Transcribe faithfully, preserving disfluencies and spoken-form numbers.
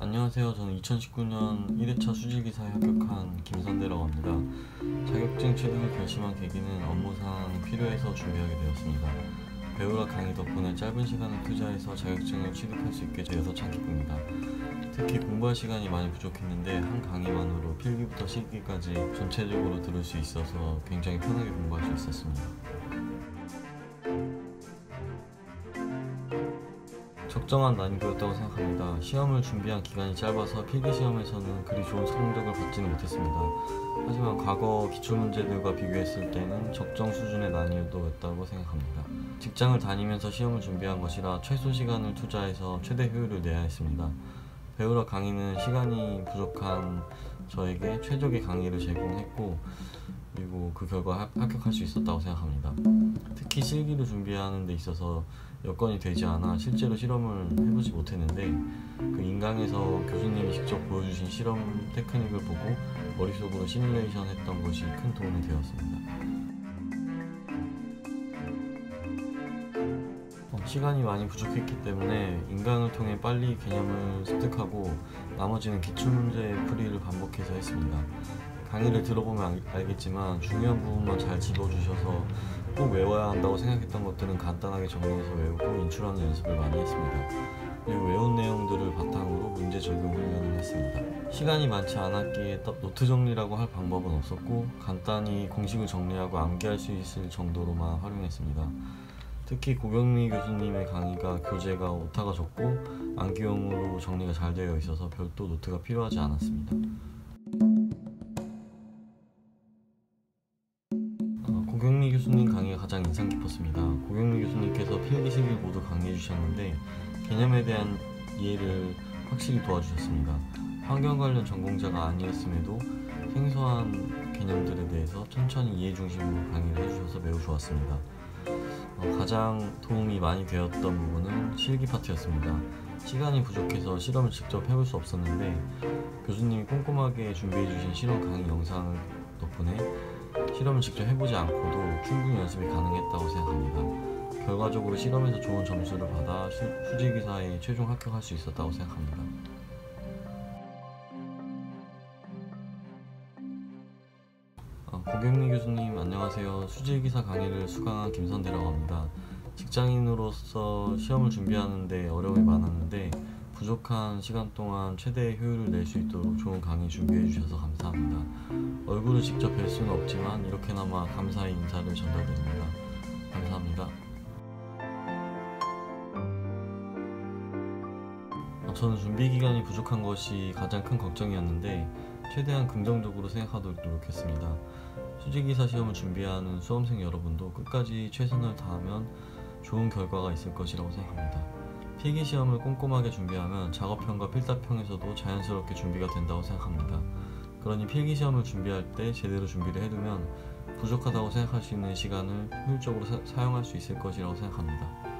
안녕하세요. 저는 이천십구 년 일 회차 수질기사에 합격한 김선대라고 합니다. 자격증 취득을 결심한 계기는 업무상 필요해서 준비하게 되었습니다. 배울학 강의 덕분에 짧은 시간을 투자해서 자격증을 취득할 수 있게 되어서 참 기쁩니다. 특히 공부할 시간이 많이 부족했는데 한 강의만으로 필기부터 실기까지 전체적으로 들을 수 있어서 굉장히 편하게 공부할 수 있었습니다. 적정한 난이도였다고 생각합니다. 시험을 준비한 기간이 짧아서 필기시험에서는 그리 좋은 성적을 받지는 못했습니다. 하지만 과거 기출문제들과 비교했을 때는 적정 수준의 난이도였다고 생각합니다. 직장을 다니면서 시험을 준비한 것이라 최소 시간을 투자해서 최대 효율을 내야 했습니다. 배울학 강의는 시간이 부족한 저에게 최적의 강의를 제공했고 그리고 그 결과 합격할 수 있었다고 생각합니다. 특히 실기를 준비하는 데 있어서 여건이 되지 않아 실제로 실험을 해보지 못했는데 그 인강에서 교수님이 직접 보여주신 실험 테크닉을 보고 머릿속으로 시뮬레이션 했던 것이 큰 도움이 되었습니다. 시간이 많이 부족했기 때문에 인강을 통해 빨리 개념을 습득하고 나머지는 기출문제의 풀이를 반복해서 했습니다. 강의를 들어보면 알, 알겠지만 중요한 부분만 잘 집어주셔서 꼭 외워야 한다고 생각했던 것들은 간단하게 정리해서 외우고 인출하는 연습을 많이 했습니다. 그리고 외운 내용들을 바탕으로 문제 적용 훈련을 했습니다. 시간이 많지 않았기에 노트 정리라고 할 방법은 없었고 간단히 공식을 정리하고 암기할 수 있을 정도로만 활용했습니다. 특히 고경미 교수님의 강의가 교재가 오타가 적고 암기용으로 정리가 잘 되어 있어서 별도 노트가 필요하지 않았습니다. 고경미 교수님 강의가 가장 인상 깊었습니다. 고경미 교수님께서 필기, 실기 모두 강의해 주셨는데 개념에 대한 이해를 확실히 도와주셨습니다. 환경 관련 전공자가 아니었음에도 생소한 개념들에 대해서 천천히 이해 중심으로 강의를 해주셔서 매우 좋았습니다. 어, 가장 도움이 많이 되었던 부분은 실기 파트였습니다. 시간이 부족해서 실험을 직접 해볼 수 없었는데 교수님이 꼼꼼하게 준비해주신 실험 강의 영상 덕분에 실험을 직접 해보지 않고도 충분히 연습이 가능했다고 생각합니다. 결과적으로 실험에서 좋은 점수를 받아 수질기사에 최종 합격할 수 있었다고 생각합니다. 고경미 교수님 안녕하세요. 수질기사 강의를 수강한 김선대라고 합니다. 직장인으로서 시험을 준비하는데 어려움이 많았는데 부족한 시간 동안 최대의 효율을 낼 수 있도록 좋은 강의 준비해 주셔서 감사합니다. 얼굴을 직접 뵐 수는 없지만 이렇게나마 감사의 인사를 전달드립니다. 감사합니다. 저는 준비 기간이 부족한 것이 가장 큰 걱정이었는데 최대한 긍정적으로 생각하도록 노력했습니다. 수질기사 시험을 준비하는 수험생 여러분도 끝까지 최선을 다하면 좋은 결과가 있을 것이라고 생각합니다. 필기시험을 꼼꼼하게 준비하면 작업형과 필답형에서도 자연스럽게 준비가 된다고 생각합니다. 그러니 필기시험을 준비할 때 제대로 준비를 해두면 부족하다고 생각할 수 있는 시간을 효율적으로 사, 사용할 수 있을 것이라고 생각합니다.